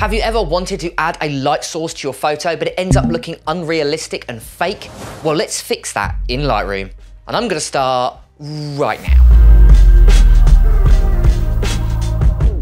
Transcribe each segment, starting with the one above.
Have you ever wanted to add a light source to your photo, but it ends up looking unrealistic and fake? Well, let's fix that in Lightroom. And I'm gonna start right now.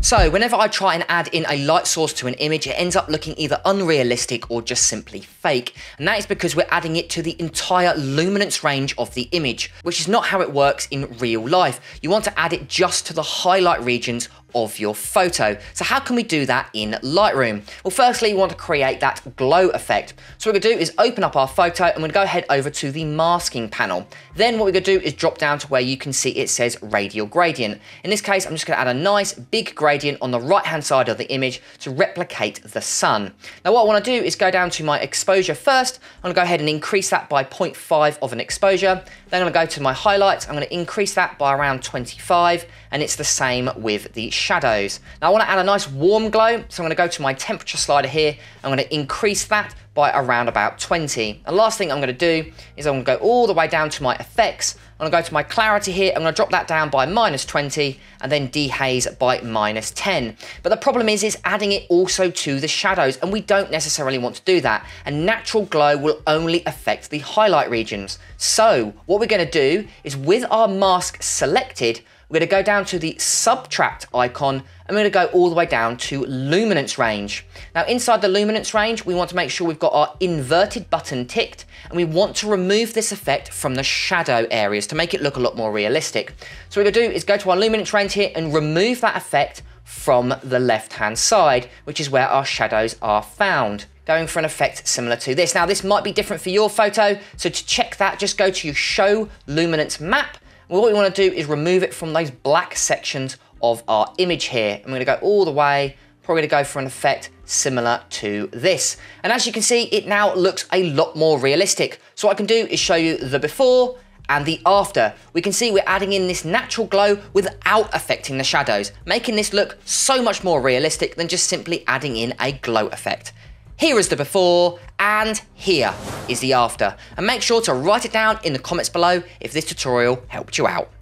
So whenever I try and add in a light source to an image, it ends up looking either unrealistic or just simply fake. And that is because we're adding it to the entire luminance range of the image, which is not how it works in real life. You want to add it just to the highlight regions of your photo. So how can we do that in Lightroom? Well, firstly, you want to create that glow effect. So what we're gonna do is open up our photo and we're gonna go head over to the masking panel. Then what we're gonna do is drop down to where you can see it says radial gradient. In this case, I'm just gonna add a nice big gradient on the right-hand side of the image to replicate the sun. Now what I wanna do is go down to my exposure first. I'm gonna go ahead and increase that by 0.5 of an exposure. Then I'm gonna go to my highlights. I'm gonna increase that by around 25, and it's the same with the shadows. Now I want to add a nice warm glow, so I'm going to go to my temperature slider here. I'm going to increase that by around about 20. And last thing I'm going to do is I'm going to go all the way down to my effects. I'm going to go to my clarity here. I'm going to drop that down by -20 and then dehaze by -10. But the problem is adding it also to the shadows, and we don't necessarily want to do that. A natural glow will only affect the highlight regions. So what we're going to do is, with our mask selected, we're going to go down to the subtract icon and we're going to go all the way down to luminance range. Now inside the luminance range, we want to make sure we've got our inverted button ticked, and we want to remove this effect from the shadow areas to make it look a lot more realistic. So what we're going to do is go to our luminance range here and remove that effect from the left-hand side, which is where our shadows are found. Going for an effect similar to this. Now this might be different for your photo, so to check that, just go to your show luminance map. Well, what we want to do is remove it from those black sections of our image here. I'm going to go all the way, probably going to go for an effect similar to this. And as you can see, it now looks a lot more realistic. So what I can do is show you the before and the after. We can see we're adding in this natural glow without affecting the shadows, making this look so much more realistic than just simply adding in a glow effect. Here is the before, and here is the after. And make sure to write it down in the comments below if this tutorial helped you out.